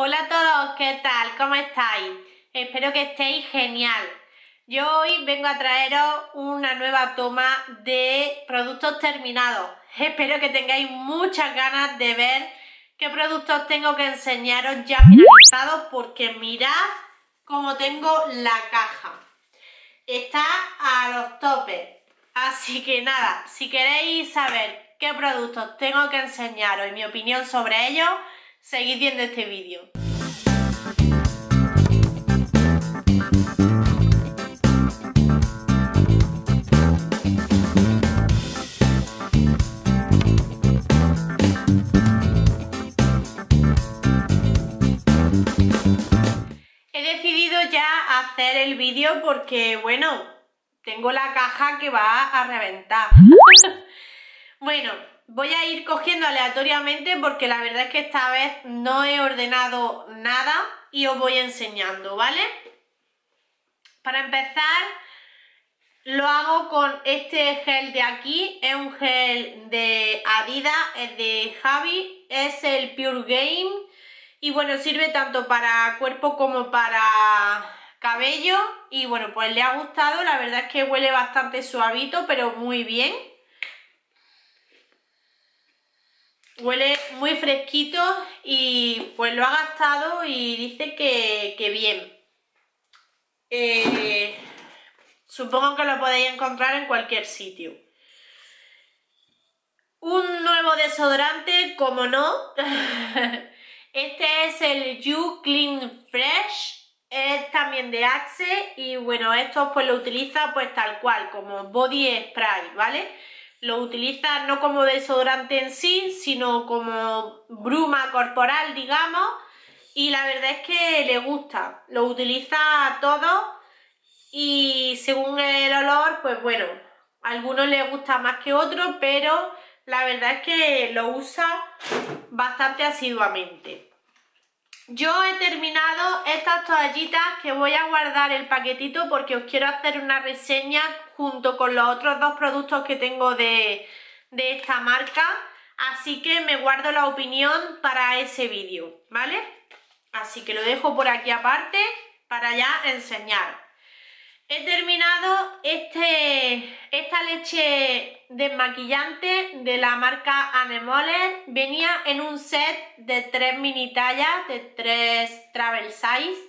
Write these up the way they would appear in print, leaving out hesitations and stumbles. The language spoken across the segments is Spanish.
Hola a todos, ¿qué tal? ¿Cómo estáis? Espero que estéis genial. Yo hoy vengo a traeros una nueva toma de productos terminados. Espero que tengáis muchas ganas de ver qué productos tengo que enseñaros ya finalizados, porque mirad cómo tengo la caja. Está a los topes. Así que nada, si queréis saber qué productos tengo que enseñaros y mi opinión sobre ellos, seguid viendo este vídeo. He decidido ya hacer el vídeo porque, bueno, tengo la caja que va a reventar. Bueno, voy a ir cogiendo aleatoriamente porque la verdad es que esta vez no he ordenado nada y os voy enseñando, ¿vale? Para empezar, lo hago con este gel de aquí. Es un gel de Adidas, es de Javi, es el Pure Game. Y bueno, sirve tanto para cuerpo como para cabello. Y bueno, pues le ha gustado. La verdad es que huele bastante suavito, pero muy bien. Huele muy fresquito y pues lo ha gastado y dice que bien. Supongo que lo podéis encontrar en cualquier sitio. Un nuevo desodorante, como no. Este es el You Clean Fresh. Es también de Axe y bueno, esto pues lo utiliza pues tal cual, como body spray, ¿vale? Lo utiliza no como desodorante en sí, sino como bruma corporal, digamos. Y la verdad es que le gusta, lo utiliza todo y según el olor, pues bueno, a algunos les gusta más que otros, pero la verdad es que lo usa bastante asiduamente. Yo he terminado estas toallitas que voy a guardar el paquetito porque os quiero hacer una reseña junto con los otros dos productos que tengo de esta marca. Así que me guardo la opinión para ese vídeo, ¿vale? Así que lo dejo por aquí aparte para ya enseñar. He terminado esta leche desmaquillante de la marca Anemoles. Venía en un set de 3 mini tallas, de 3 travel size.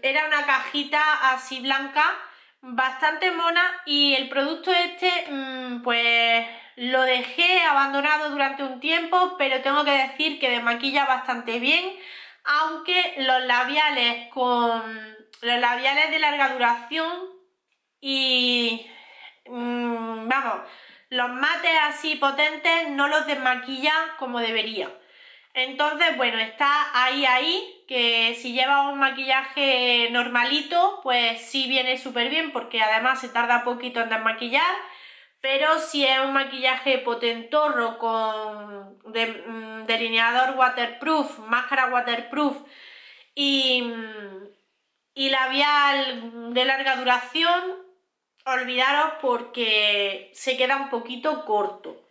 Era una cajita así blanca, bastante mona, y el producto este pues lo dejé abandonado durante un tiempo, pero tengo que decir que desmaquilla bastante bien, aunque los labiales de larga duración y vamos, los mates así potentes no los desmaquilla como debería. Entonces bueno, está ahí, que si lleva un maquillaje normalito pues sí viene súper bien, porque además se tarda poquito en desmaquillar. Pero si es un maquillaje potentorro con delineador waterproof, máscara waterproof y labial de larga duración, olvidaros porque se queda un poquito corto.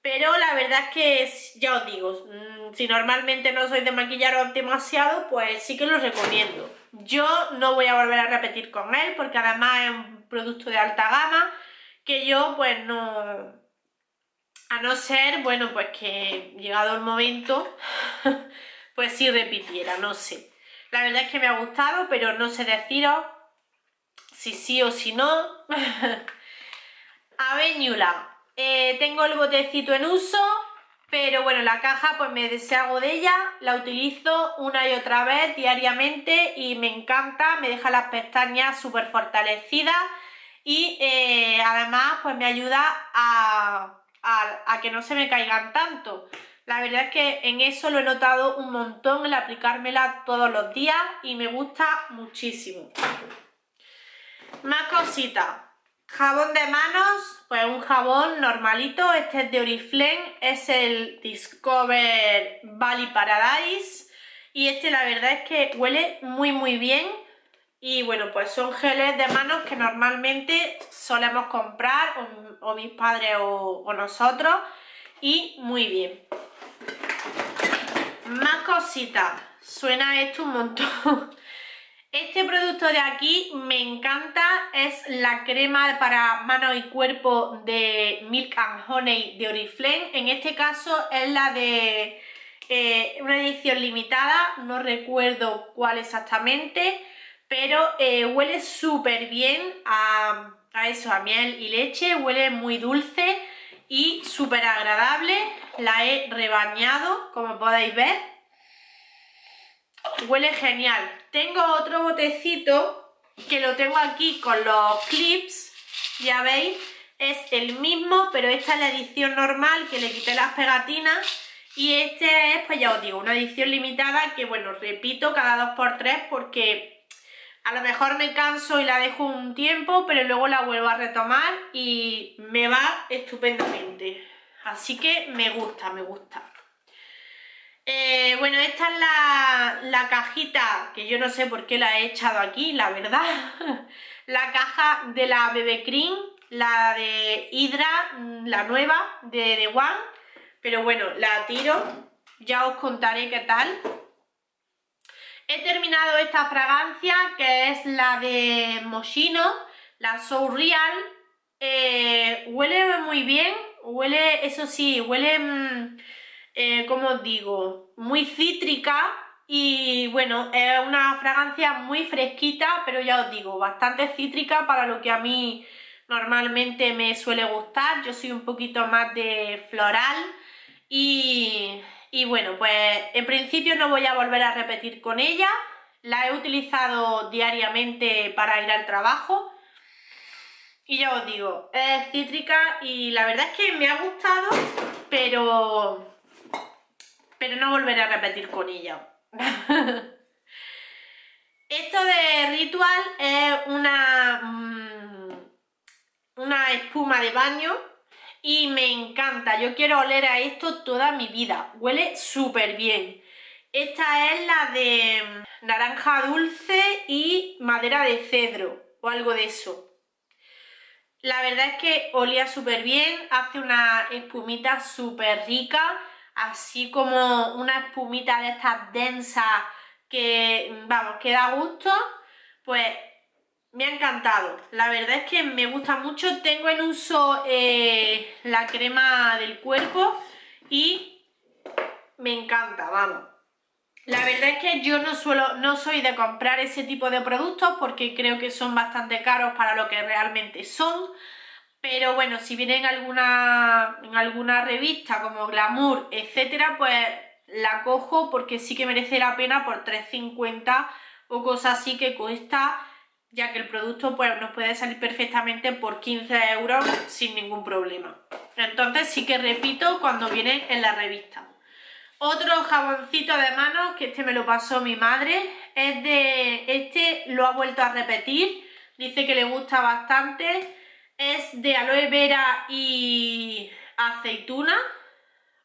Pero la verdad es que, ya os digo, si normalmente no sois de maquillaros demasiado, pues sí que lo recomiendo. Yo no voy a volver a repetir con él porque además es un producto de alta gama que yo pues no... A no ser, bueno, pues que llegado el momento, pues sí repitiera, no sé. La verdad es que me ha gustado, pero no sé deciros si sí o si no. Aveñula. Tengo el botecito en uso, pero bueno, la caja pues me deshago de ella. La utilizo una y otra vez diariamente y me encanta. Me deja las pestañas súper fortalecidas y además pues me ayuda a que no se me caigan tanto. La verdad es que en eso lo he notado un montón, el aplicármela todos los días, y me gusta muchísimo. Más cositas. Jabón de manos, pues un jabón normalito. Este es de Oriflame, es el Discover Bali Paradise. Y este la verdad es que huele muy muy bien. Y bueno, pues son geles de manos que normalmente solemos comprar, o mis padres o nosotros. Y muy bien. Más cositas. Suena esto un montón. Este producto de aquí me encanta. Es la crema para mano y cuerpo de Milk and Honey de Oriflame. En este caso es la de una edición limitada. No recuerdo cuál exactamente. Pero huele súper bien a eso, a miel y leche. Huele muy dulce y súper agradable. La he rebañado, como podéis ver. Huele genial. Tengo otro botecito que lo tengo aquí con los clips. Ya veis, es el mismo, pero esta es la edición normal, que le quité las pegatinas. Y este es, pues ya os digo, una edición limitada que, bueno, repito cada 2×3 porque... a lo mejor me canso y la dejo un tiempo, pero luego la vuelvo a retomar y me va estupendamente. Así que me gusta, me gusta. Bueno, esta es la cajita, que yo no sé por qué la he echado aquí, la verdad. La caja de la BB Cream, la de Hydra, la nueva, de The One. Pero bueno, la tiro, ya os contaré qué tal. He terminado esta fragancia, que es la de Moschino, la Surreal. Huele muy bien, huele, eso sí, huele, como os digo, muy cítrica. Y bueno, es una fragancia muy fresquita, pero ya os digo, bastante cítrica para lo que a mí normalmente me suele gustar. Yo soy un poquito más de floral y bueno, pues en principio no voy a volver a repetir con ella. La he utilizado diariamente para ir al trabajo. Y ya os digo, es cítrica y la verdad es que me ha gustado, pero no volveré a repetir con ella. Esto de Ritual es una espuma de baño. Y me encanta, yo quiero oler a esto toda mi vida. Huele súper bien. Esta es la de naranja dulce y madera de cedro o algo de eso. La verdad es que olía súper bien, hace una espumita súper rica, así como una espumita de estas densas que, vamos, que da gusto, pues... me ha encantado, la verdad es que me gusta mucho. Tengo en uso la crema del cuerpo y me encanta, vamos. La verdad es que yo no soy de comprar ese tipo de productos porque creo que son bastante caros para lo que realmente son. Pero bueno, si vienen en alguna revista como Glamour, etcétera, pues la cojo porque sí que merece la pena por 3,50 o cosas así que cuesta... ya que el producto, pues, nos puede salir perfectamente por 15 € sin ningún problema. Entonces sí que repito cuando vienen en la revista. Otro jaboncito de manos, que este me lo pasó mi madre, es de... este lo ha vuelto a repetir, dice que le gusta bastante. Es de aloe vera y aceituna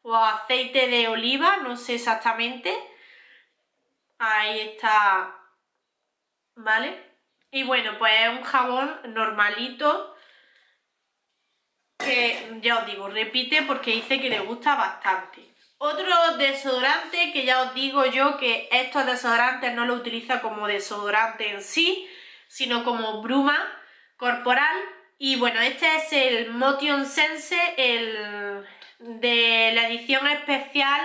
o aceite de oliva, no sé exactamente. Ahí está, ¿vale? Y bueno, pues es un jabón normalito que, ya os digo, repite porque dice que le gusta bastante. Otro desodorante que ya os digo yo que estos desodorantes no lo utiliza como desodorante en sí, sino como bruma corporal. Y bueno, este es el Motion Sense, el de la edición especial,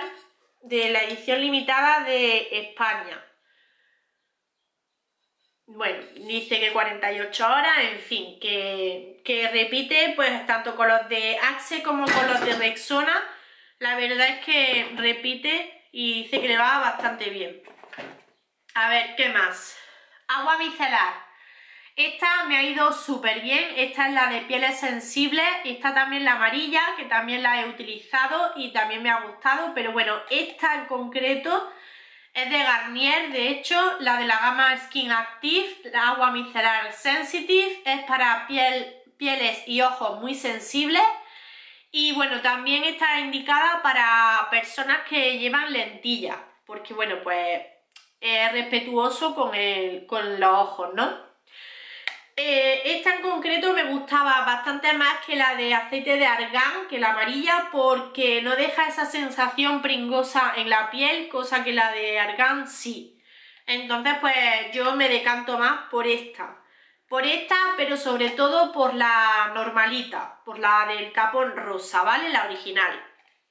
de la edición limitada de España. Bueno, dice que 48 horas, en fin, que repite pues tanto con los de Axe como con los de Rexona. La verdad es que repite y dice que le va bastante bien. A ver, ¿qué más? Agua micelar. Esta me ha ido súper bien, esta es la de pieles sensibles, esta también la amarilla, que también la he utilizado y también me ha gustado. Pero bueno, esta en concreto... es de Garnier, de hecho, la de la gama Skin Active, la agua micelar Sensitive, es para pieles y ojos muy sensibles. Y bueno, también está indicada para personas que llevan lentillas, porque bueno, pues es respetuoso con los ojos, ¿no? Esta en concreto me gustaba bastante más que la de aceite de argán, que la amarilla, porque no deja esa sensación pringosa en la piel, cosa que la de argán sí. Entonces pues yo me decanto más por esta. Por esta, pero sobre todo por la normalita, por la del tapón rosa, ¿vale? La original.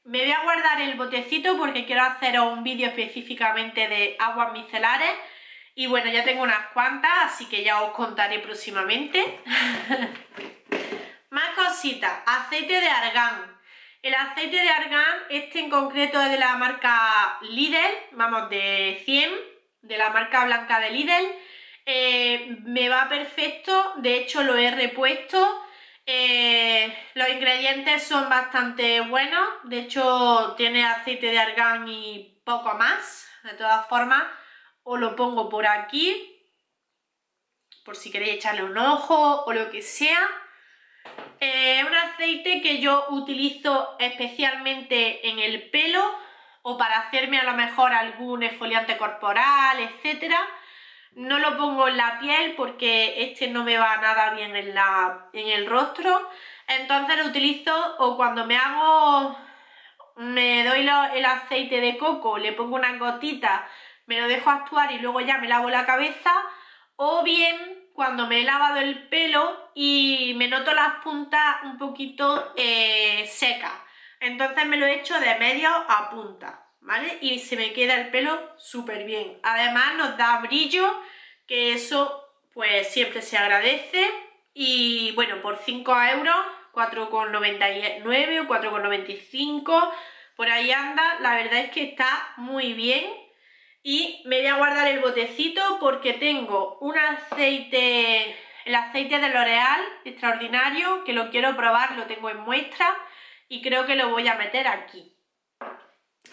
Me voy a guardar el botecito porque quiero haceros un vídeo específicamente de aguas micelares. Y bueno, ya tengo unas cuantas, así que ya os contaré próximamente. Más cositas, aceite de argán. El aceite de argán, este en concreto es de la marca Lidl, vamos, de 100, de la marca blanca de Lidl. Me va perfecto, de hecho lo he repuesto, los ingredientes son bastante buenos, de hecho tiene aceite de argán y poco más. De todas formas os lo pongo por aquí, por si queréis echarle un ojo o lo que sea. Es un aceite que yo utilizo especialmente en el pelo o para hacerme a lo mejor algún exfoliante corporal, etcétera. No lo pongo en la piel porque este no me va nada bien en el rostro. Entonces lo utilizo o cuando me doy el aceite de coco, le pongo unas gotitas, me lo dejo actuar y luego ya me lavo la cabeza. O bien cuando me he lavado el pelo y me noto las puntas un poquito secas. Entonces me lo echo de medio a punta, ¿vale? Y se me queda el pelo súper bien. Además nos da brillo, que eso pues siempre se agradece. Y bueno, por 5 euros, 4,99 o 4,95, por ahí anda. La verdad es que está muy bien. Y me voy a guardar el botecito porque tengo un aceite, el aceite de L'Oreal extraordinario, que lo quiero probar, lo tengo en muestra y creo que lo voy a meter aquí.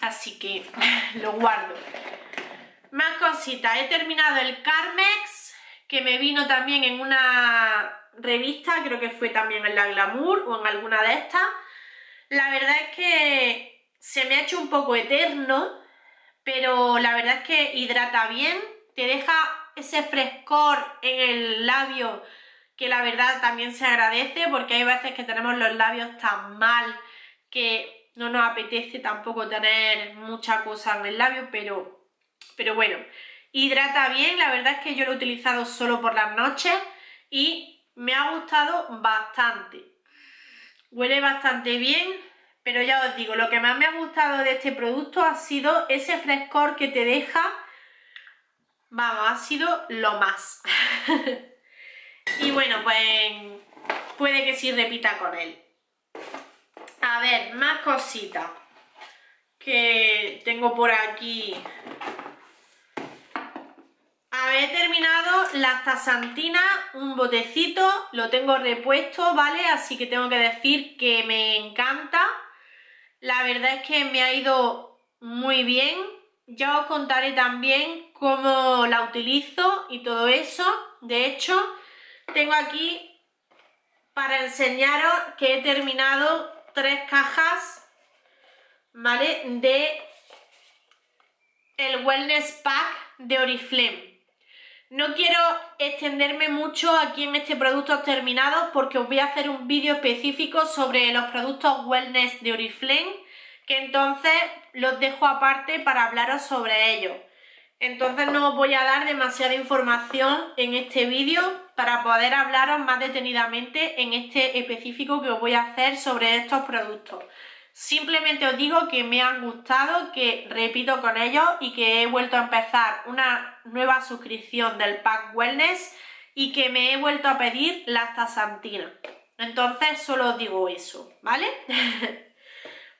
Así que lo guardo. Más cositas. He terminado el Carmex, que me vino también en una revista, creo que fue también en la Glamour o en alguna de estas. La verdad es que se me ha hecho un poco eterno, pero la verdad es que hidrata bien, te deja ese frescor en el labio, que la verdad también se agradece, porque hay veces que tenemos los labios tan mal que no nos apetece tampoco tener mucha cosa en el labio, pero bueno, hidrata bien. La verdad es que yo lo he utilizado solo por las noches y me ha gustado bastante. Huele bastante bien, pero ya os digo, lo que más me ha gustado de este producto ha sido ese frescor que te deja. Vamos, ha sido lo más. Y bueno, pues puede que sí repita con él. A ver, más cositas que tengo por aquí. A ver, he terminado las tasantinas, un botecito, lo tengo repuesto, ¿vale? Así que tengo que decir que me encanta. La verdad es que me ha ido muy bien. Ya os contaré también cómo la utilizo y todo eso. De hecho, tengo aquí para enseñaros que he terminado 3 cajas, ¿vale? De el Wellness Pack de Oriflame. No quiero extenderme mucho aquí en este producto terminado porque os voy a hacer un vídeo específico sobre los productos Wellness de Oriflame, que entonces los dejo aparte para hablaros sobre ellos. Entonces no os voy a dar demasiada información en este vídeo para poder hablaros más detenidamente en este específico que os voy a hacer sobre estos productos. Simplemente os digo que me han gustado, que repito con ellos y que he vuelto a empezar una nueva suscripción del Pack Wellness y que me he vuelto a pedir las tasantinas. Entonces solo os digo eso, ¿vale?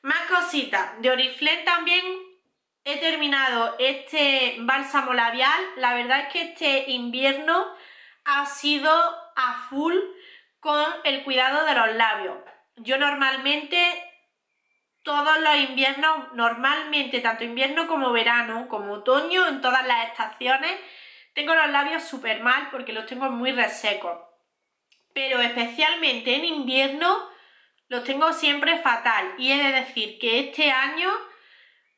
Más cositas. De Oriflame también he terminado este bálsamo labial. La verdad es que este invierno ha sido a full con el cuidado de los labios. Yo normalmente, todos los inviernos, tanto invierno como verano, como otoño, en todas las estaciones, tengo los labios súper mal porque los tengo muy resecos. Pero especialmente en invierno los tengo siempre fatal. Y he de decir que este año,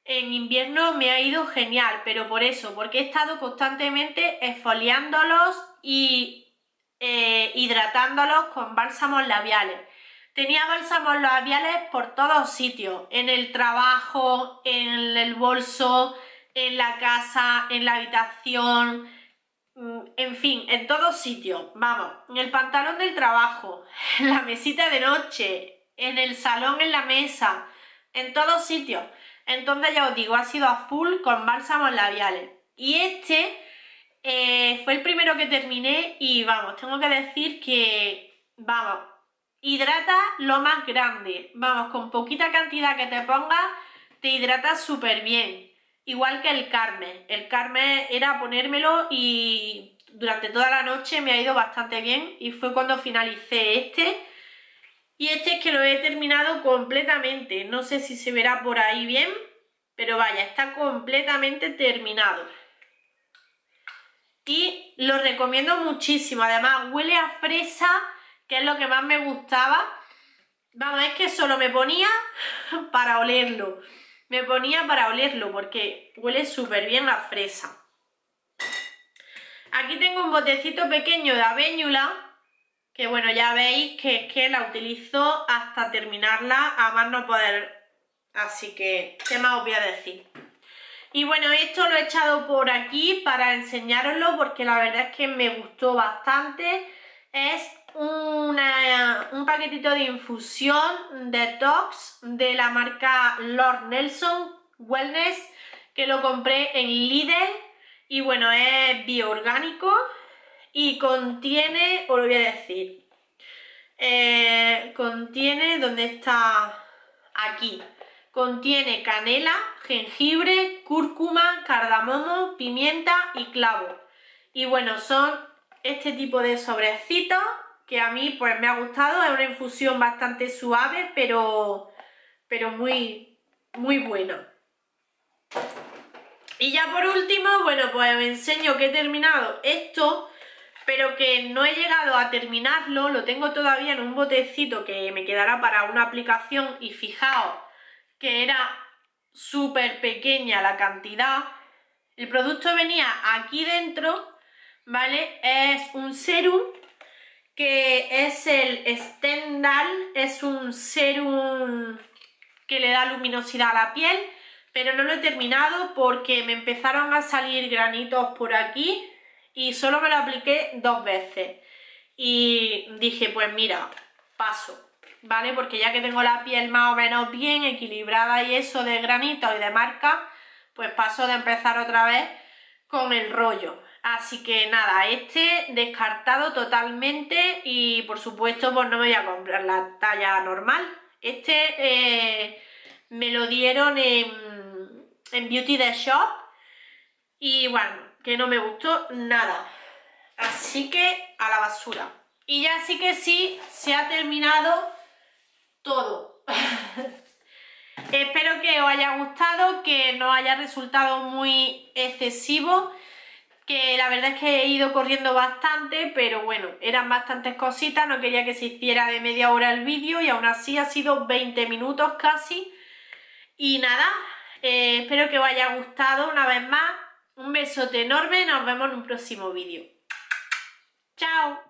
en invierno me ha ido genial, pero por eso, porque he estado constantemente exfoliándolos y hidratándolos con bálsamos labiales. Tenía bálsamos labiales por todos sitios, en el trabajo, en el bolso, en la casa, en la habitación, en fin, en todos sitios, vamos, en el pantalón del trabajo, en la mesita de noche, en el salón, en la mesa, en todos sitios. Entonces ya os digo, ha sido a full con bálsamos labiales. Y este fue el primero que terminé y vamos, tengo que decir que, vamos, hidrata lo más grande. Vamos, con poquita cantidad que te pongas, te hidrata súper bien. Igual que el Carmex. El Carmex era ponérmelo y durante toda la noche me ha ido bastante bien y fue cuando finalicé este. Y este es que lo he terminado completamente, no sé si se verá por ahí bien, pero vaya, está completamente terminado. Y lo recomiendo muchísimo, además huele a fresa, que es lo que más me gustaba. Vamos, es que solo me ponía para olerlo, porque huele súper bien a fresa. Aquí tengo un botecito pequeño de Aveñula, que bueno, ya veis que es que la utilizo hasta terminarla, a más no poder, así que qué más os voy a decir. Y bueno, esto lo he echado por aquí para enseñároslo porque la verdad es que me gustó bastante. Es un paquetito de infusión detox de la marca Lord Nelson Wellness, que lo compré en Lidl y bueno, es bioorgánico. Y contiene, os lo voy a decir, contiene, ¿dónde está? Aquí. Contiene canela, jengibre, cúrcuma, cardamomo, pimienta y clavo. Y bueno, son este tipo de sobrecitos que a mí pues me ha gustado. Es una infusión bastante suave, pero muy, muy buena. Y ya por último, bueno, pues os enseño que he terminado esto, pero que no he llegado a terminarlo, lo tengo todavía en un botecito que me quedará para una aplicación y fijaos que era súper pequeña la cantidad. El producto venía aquí dentro, ¿vale? Es un serum que es el Stendhal, es un serum que le da luminosidad a la piel, pero no lo he terminado porque me empezaron a salir granitos por aquí. Y solo me lo apliqué 2 veces. Y dije, pues mira, paso, ¿vale? Porque ya que tengo la piel más o menos bien equilibrada y eso de granito y de marca, pues paso de empezar otra vez con el rollo. Así que nada, este descartado totalmente y por supuesto pues no me voy a comprar la talla normal. Este me lo dieron en Beauty The Shop y bueno, que no me gustó nada, así que a la basura. Y ya sí que sí, se ha terminado todo. Espero que os haya gustado, que no haya resultado muy excesivo, que la verdad es que he ido corriendo bastante, pero bueno, eran bastantes cositas, no quería que se hiciera de media hora el vídeo y aún así ha sido 20 minutos casi. Y nada, espero que os haya gustado una vez más. Un besote enorme, nos vemos en un próximo vídeo. ¡Chao!